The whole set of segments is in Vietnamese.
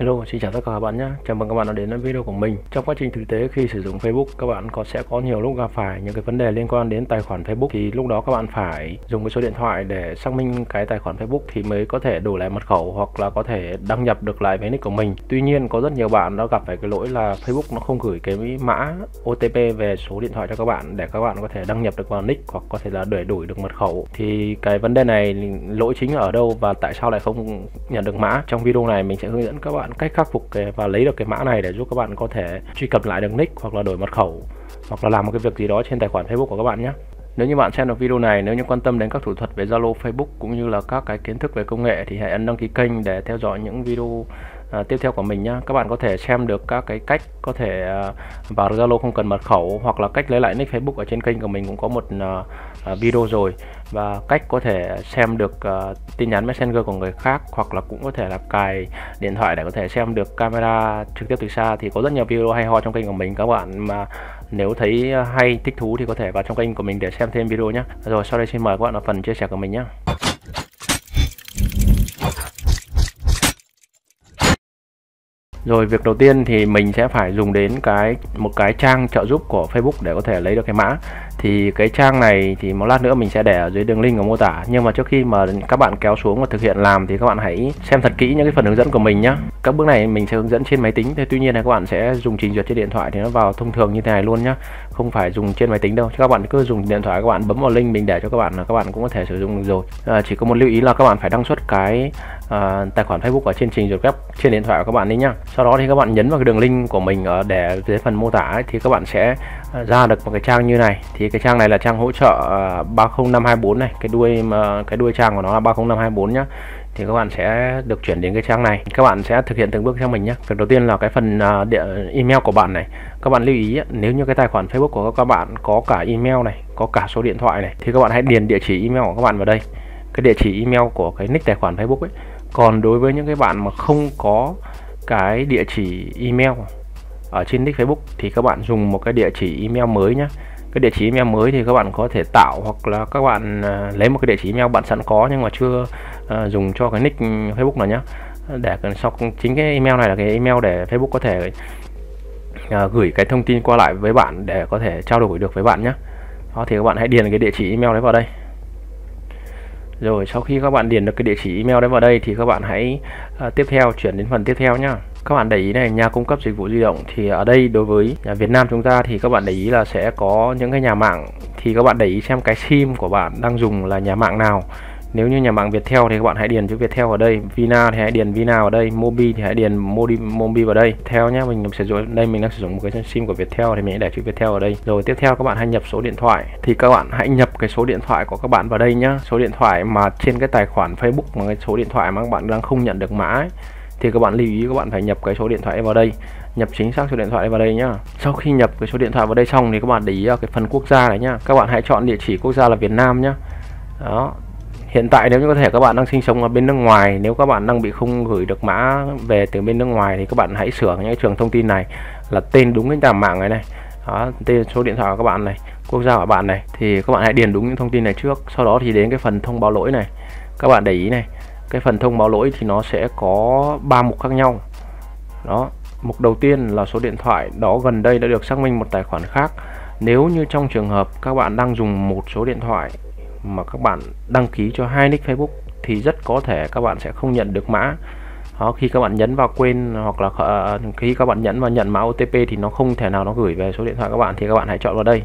Hello, xin chào tất cả các bạn nhé. Chào mừng các bạn đã đến với video của mình. Trong quá trình thực tế khi sử dụng Facebook, các bạn sẽ có nhiều lúc gặp phải những cái vấn đề liên quan đến tài khoản Facebook, thì lúc đó các bạn phải dùng cái số điện thoại để xác minh cái tài khoản Facebook thì mới có thể đổi lại mật khẩu hoặc là có thể đăng nhập được lại với nick của mình. Tuy nhiên có rất nhiều bạn đã gặp phải cái lỗi là Facebook nó không gửi cái mã OTP về số điện thoại cho các bạn để các bạn có thể đăng nhập được vào nick hoặc có thể là để đổi được mật khẩu. Thì cái vấn đề này lỗi chính ở đâu và tại sao lại không nhận được mã? Trong video này mình sẽ hướng dẫn các bạn cách khắc phục và lấy được cái mã này để giúp các bạn có thể truy cập lại được nick hoặc là đổi mật khẩu hoặc là làm một cái việc gì đó trên tài khoản Facebook của các bạn nhé. Nếu như bạn xem được video này, nếu như quan tâm đến các thủ thuật về Zalo, Facebook cũng như là các cái kiến thức về công nghệ thì hãy ấn đăng ký kênh để theo dõi những video tiếp theo của mình nhé. Các bạn có thể xem được các cái cách có thể vào Zalo không cần mật khẩu hoặc là cách lấy lại nick Facebook ở trên kênh của mình cũng có một video rồi, và cách có thể xem được tin nhắn Messenger của người khác hoặc là cũng có thể là cài điện thoại để có thể xem được camera trực tiếp từ xa, thì có rất nhiều video hay ho trong kênh của mình. Các bạn mà nếu thấy hay, thích thú thì có thể vào trong kênh của mình để xem thêm video nhé. Rồi sau đây xin mời các bạn vào phần chia sẻ của mình nhé. Rồi việc đầu tiên thì mình sẽ phải dùng đến một cái trang trợ giúp của Facebook để có thể lấy được cái mã. Thì cái trang này thì một lát nữa mình sẽ để ở dưới đường link ở mô tả. Nhưng mà trước khi mà các bạn kéo xuống và thực hiện làm thì các bạn hãy xem thật kỹ những cái phần hướng dẫn của mình nhé. Các bước này mình sẽ hướng dẫn trên máy tính. Thế tuy nhiên là các bạn sẽ dùng trình duyệt trên điện thoại thì nó vào thông thường như thế này luôn nhé. Không phải dùng trên máy tính đâu. Các bạn cứ dùng điện thoại, các bạn bấm vào link mình để cho các bạn là các bạn cũng có thể sử dụng được rồi. Chỉ có một lưu ý là các bạn phải đăng xuất cái tài khoản Facebook ở trên trình duyệt web trên điện thoại của các bạn đi nhá. Sau đó thì các bạn nhấn vào cái đường link của mình ở để dưới phần mô tả ấy, thì các bạn sẽ ra được một cái trang như này. Thì cái trang này là trang hỗ trợ 30524 này, cái đuôi trang của nó là 30524 nhá. Thì các bạn sẽ được chuyển đến cái trang này. Các bạn sẽ thực hiện từng bước theo mình nhé. Việc đầu tiên là cái phần email của bạn này. Các bạn lưu ý nếu như cái tài khoản Facebook của các bạn có cả email này, có cả số điện thoại này, thì các bạn hãy điền địa chỉ email của các bạn vào đây. Cái địa chỉ email của cái nick tài khoản Facebook ấy. Còn đối với những cái bạn mà không có cái địa chỉ email ở trên nick Facebook thì các bạn dùng một cái địa chỉ email mới nhé. Cái địa chỉ email mới thì các bạn có thể tạo hoặc là các bạn lấy một cái địa chỉ email bạn sẵn có nhưng mà chưa dùng cho cái nick Facebook này nhé. Để sau chính cái email này là cái email để Facebook có thể gửi cái thông tin qua lại với bạn để có thể trao đổi được với bạn nhé. Đó, thì các bạn hãy điền cái địa chỉ email đấy vào đây. Rồi sau khi các bạn điền được cái địa chỉ email đấy vào đây thì các bạn hãy tiếp theo chuyển đến phần tiếp theo nhá. Các bạn để ý này, nhà cung cấp dịch vụ di động thì ở đây đối với Việt Nam chúng ta thì các bạn để ý là sẽ có những cái nhà mạng, thì các bạn để ý xem cái SIM của bạn đang dùng là nhà mạng nào. Nếu như nhà mạng Viettel thì các bạn hãy điền chữ Viettel vào đây, Vina thì hãy điền Vina vào đây, Mobi thì hãy điền Mobi vào đây. Theo nhé, mình sử dụng đây, mình đang sử dụng một cái SIM của Viettel thì mình hãy để chữ Viettel vào đây. Rồi tiếp theo các bạn hãy nhập số điện thoại, thì các bạn hãy nhập cái số điện thoại của các bạn vào đây nhá. Số điện thoại mà trên cái tài khoản Facebook mà cái số điện thoại mà các bạn đang không nhận được mã ấy, thì các bạn lưu ý các bạn phải nhập cái số điện thoại vào đây, nhập chính xác số điện thoại vào đây nhá. Sau khi nhập cái số điện thoại vào đây xong thì các bạn để ý cái phần quốc gia này nhá. Các bạn hãy chọn địa chỉ quốc gia là Việt Nam nhá. Đó. Hiện tại nếu như có thể các bạn đang sinh sống ở bên nước ngoài, nếu các bạn đang bị không gửi được mã về từ bên nước ngoài thì các bạn hãy sửa những trường thông tin này là tên đúng cái nhà mạng này này. Đó, tên số điện thoại của các bạn này, quốc gia của bạn này, thì các bạn hãy điền đúng những thông tin này trước. Sau đó thì đến cái phần thông báo lỗi này. Các bạn để ý này, cái phần thông báo lỗi thì nó sẽ có 3 mục khác nhau. Đó, mục đầu tiên là số điện thoại đó gần đây đã được xác minh một tài khoản khác. Nếu như trong trường hợp các bạn đang dùng một số điện thoại mà các bạn đăng ký cho hai nick Facebook thì rất có thể các bạn sẽ không nhận được mã. Đó, khi các bạn nhấn vào quên hoặc là khi các bạn nhấn vào nhận mã OTP thì nó không thể nào nó gửi về số điện thoại các bạn, thì các bạn hãy chọn vào đây.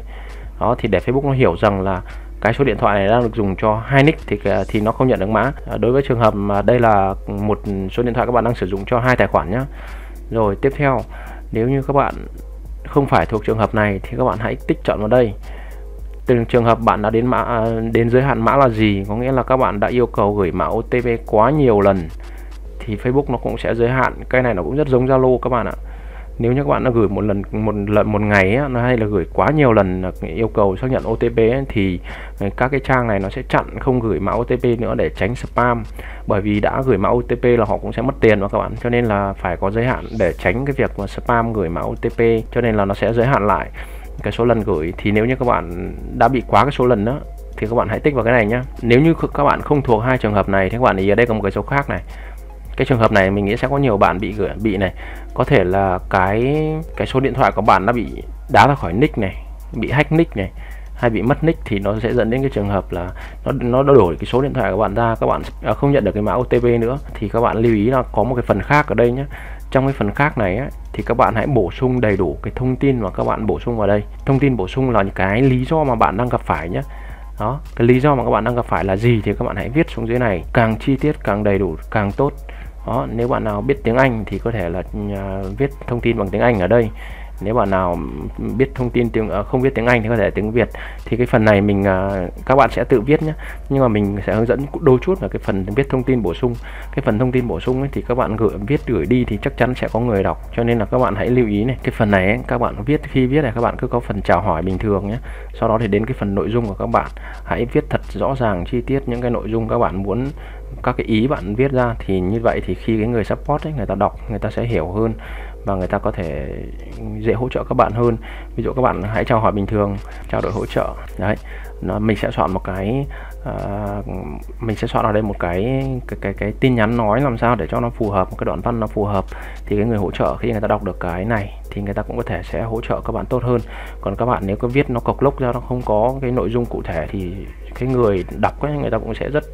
Đó, thì để Facebook nó hiểu rằng là cái số điện thoại này đang được dùng cho hai nick thì nó không nhận được mã. Đối với trường hợp mà đây là một số điện thoại các bạn đang sử dụng cho hai tài khoản nhé. Rồi tiếp theo, nếu như các bạn không phải thuộc trường hợp này thì các bạn hãy tích chọn vào đây. Từ trường hợp bạn đã đến giới hạn mã là gì, có nghĩa là các bạn đã yêu cầu gửi mã OTP quá nhiều lần thì Facebook nó cũng sẽ giới hạn. Cái này nó cũng rất giống Zalo các bạn ạ. Nếu như các bạn đã gửi một ngày ấy, nó hay là gửi quá nhiều lần yêu cầu xác nhận OTP ấy, thì các cái trang này nó sẽ chặn không gửi mã OTP nữa để tránh spam. Bởi vì đã gửi mã OTP là họ cũng sẽ mất tiền mà các bạn, cho nên là phải có giới hạn để tránh cái việc mà spam gửi mã OTP, cho nên là nó sẽ giới hạn lại cái số lần gửi. Thì nếu như các bạn đã bị quá cái số lần đó thì các bạn hãy tích vào cái này nhá. Nếu như các bạn không thuộc hai trường hợp này thì các bạn ý ở đây có một cái số khác này. Cái trường hợp này mình nghĩ sẽ có nhiều bạn bị này, có thể là cái số điện thoại của bạn đã bị đá ra khỏi nick này, bị hack nick này, hay bị mất nick, thì nó sẽ dẫn đến cái trường hợp là nó đổi cái số điện thoại của bạn ra, các bạn không nhận được cái mã OTP nữa. Thì các bạn lưu ý là có một cái phần khác ở đây nhé. Trong cái phần khác này ấy, thì các bạn hãy bổ sung đầy đủ cái thông tin mà các bạn bổ sung vào đây. Thông tin bổ sung là những cái lý do mà bạn đang gặp phải nhé. Đó, cái lý do mà các bạn đang gặp phải là gì thì các bạn hãy viết xuống dưới này, càng chi tiết càng đầy đủ càng tốt. Đó, nếu bạn nào biết tiếng Anh thì có thể là viết thông tin bằng tiếng Anh ở đây. Nếu bạn nào biết thông tin không biết tiếng Anh thì có thể tiếng Việt. Thì cái phần này các bạn sẽ tự viết nhé. Nhưng mà mình sẽ hướng dẫn đôi chút là cái phần viết thông tin bổ sung. Cái phần thông tin bổ sung ấy, thì các bạn viết gửi đi thì chắc chắn sẽ có người đọc. Cho nên là các bạn hãy lưu ý này. Cái phần này ấy, các bạn khi viết này các bạn cứ có phần chào hỏi bình thường nhé. Sau đó thì đến cái phần nội dung của các bạn, hãy viết thật rõ ràng chi tiết những cái nội dung các bạn muốn, các cái ý bạn viết ra. Thì như vậy thì khi cái người support ấy, người ta đọc, người ta sẽ hiểu hơn và người ta có thể dễ hỗ trợ các bạn hơn. Ví dụ các bạn hãy chào hỏi bình thường, chào đội hỗ trợ đấy. Mình sẽ chọn một cái mình sẽ chọn ở đây một cái tin nhắn nói làm sao để cho nó phù hợp, một cái đoạn văn nó phù hợp, thì cái người hỗ trợ khi người ta đọc được cái này thì người ta cũng có thể sẽ hỗ trợ các bạn tốt hơn. Còn các bạn nếu có viết nó cộc lốc ra, nó không có cái nội dung cụ thể thì cái người đọc ấy, người ta cũng sẽ rất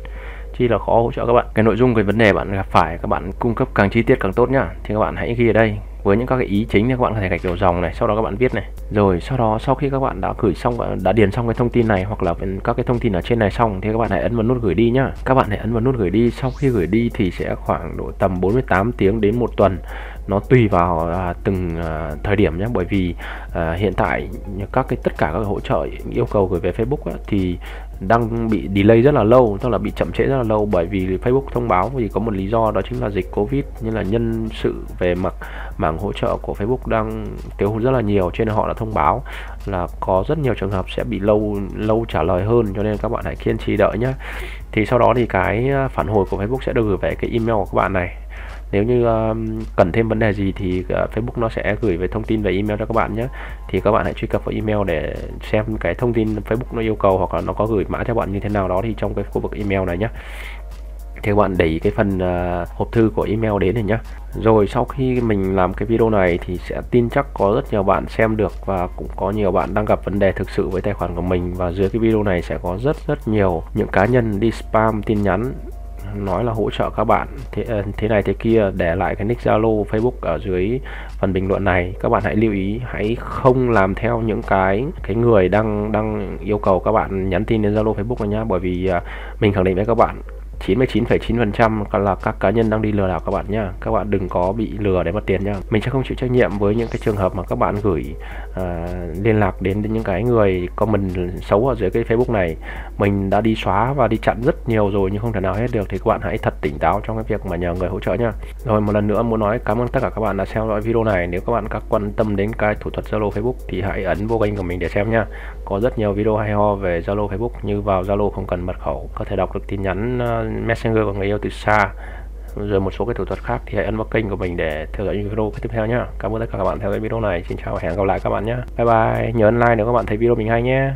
chi là khó hỗ trợ các bạn. Cái nội dung, cái vấn đề bạn gặp phải các bạn cung cấp càng chi tiết càng tốt nhá. Thì các bạn hãy ghi ở đây với những các cái ý chính thì các bạn có thể gạch đầu dòng này, sau đó các bạn viết này. Rồi sau đó sau khi các bạn đã gửi xong, đã điền xong cái thông tin này hoặc là các cái thông tin ở trên này xong thì các bạn hãy ấn vào nút gửi đi nhá. Các bạn hãy ấn vào nút gửi đi. Sau khi gửi đi thì sẽ khoảng độ tầm 48 tiếng đến 1 tuần. Nó tùy vào từng thời điểm nhé, bởi vì hiện tại tất cả các hỗ trợ yêu cầu gửi về Facebook ấy, thì đang bị delay rất là lâu, tức là bị chậm trễ rất là lâu, bởi vì Facebook thông báo vì có một lý do, đó chính là dịch Covid, nên là nhân sự về mặt mảng hỗ trợ của Facebook đang thiếu hụt rất là nhiều, cho nên họ đã thông báo là có rất nhiều trường hợp sẽ bị lâu trả lời hơn, cho nên các bạn hãy kiên trì đợi nhé. Thì sau đó thì cái phản hồi của Facebook sẽ được gửi về cái email của các bạn này. Nếu như cần thêm vấn đề gì thì Facebook nó sẽ gửi về thông tin về email cho các bạn nhé. Thì các bạn hãy truy cập vào email để xem cái thông tin Facebook nó yêu cầu hoặc là nó có gửi mã cho bạn như thế nào đó thì trong cái khu vực email này nhé. Thì các bạn để ý cái phần hộp thư của email đến này nhé. Rồi sau khi mình làm cái video này thì sẽ tin chắc có rất nhiều bạn xem được và cũng có nhiều bạn đang gặp vấn đề thực sự với tài khoản của mình. Và dưới cái video này sẽ có rất nhiều những cá nhân đi spam tin nhắn nói là hỗ trợ các bạn thế này thế kia. Để lại cái nick Zalo Facebook ở dưới phần bình luận này. Các bạn hãy lưu ý, hãy không làm theo những cái người đang yêu cầu các bạn nhắn tin đến Zalo Facebook này nhá. Bởi vì mình khẳng định với các bạn 99,9% là các cá nhân đang đi lừa đảo các bạn nhá. Các bạn đừng có bị lừa để mất tiền nhá. Mình sẽ không chịu trách nhiệm với những cái trường hợp mà các bạn gửi liên lạc đến những cái người comment xấu ở dưới cái Facebook này. Mình đã đi xóa và đi chặn rất nhiều rồi nhưng không thể nào hết được. Thì các bạn hãy thật tỉnh táo trong cái việc mà nhờ người hỗ trợ nhá. Rồi một lần nữa muốn nói cảm ơn tất cả các bạn đã theo dõi video này. Nếu các bạn quan tâm đến cái thủ thuật Zalo Facebook thì hãy ấn vô kênh của mình để xem nhá. Có rất nhiều video hay ho về Zalo Facebook, như vào Zalo không cần mật khẩu, có thể đọc được tin nhắn Messenger của người yêu từ xa, rồi một số cái thủ thuật khác. Thì hãy ấn vào kênh của mình để theo dõi những video tiếp theo nhé. Cảm ơn tất cả các bạn theo dõi video này. Xin chào và hẹn gặp lại các bạn nhé. Bye bye. Nhớ ấn like nếu các bạn thấy video mình hay nhé.